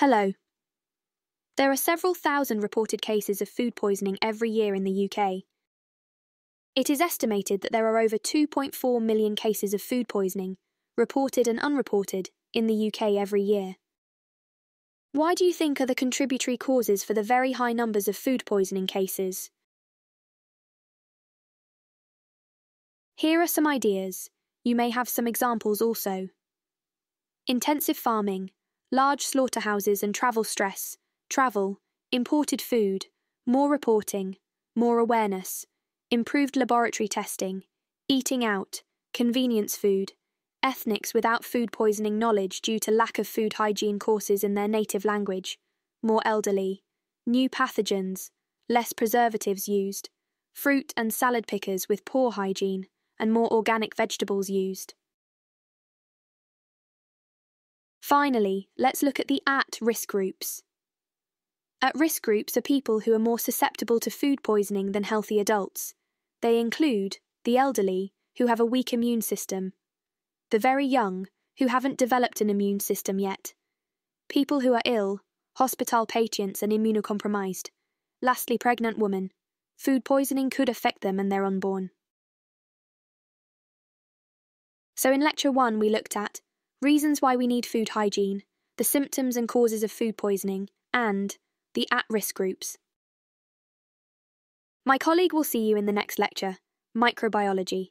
Hello. There are several thousand reported cases of food poisoning every year in the UK. It is estimated that there are over 2.4 million cases of food poisoning, reported and unreported, in the UK every year. Why do you think are the contributory causes for the very high numbers of food poisoning cases? Here are some ideas. You may have some examples also. Intensive farming, large slaughterhouses and travel stress, travel, imported food, more reporting, more awareness, improved laboratory testing, eating out, convenience food, ethnics without food poisoning knowledge due to lack of food hygiene courses in their native language, more elderly, new pathogens, less preservatives used, fruit and salad pickers with poor hygiene, and more organic vegetables used. Finally, let's look at the at-risk groups. At-risk groups are people who are more susceptible to food poisoning than healthy adults. They include the elderly, who have a weak immune system, the very young, who haven't developed an immune system yet, people who are ill, hospital patients and immunocompromised, lastly pregnant women. Food poisoning could affect them and their unborn. So in Lecture 1 we looked at reasons why we need food hygiene, the symptoms and causes of food poisoning, and the at-risk groups. My colleague will see you in the next lecture, Microbiology.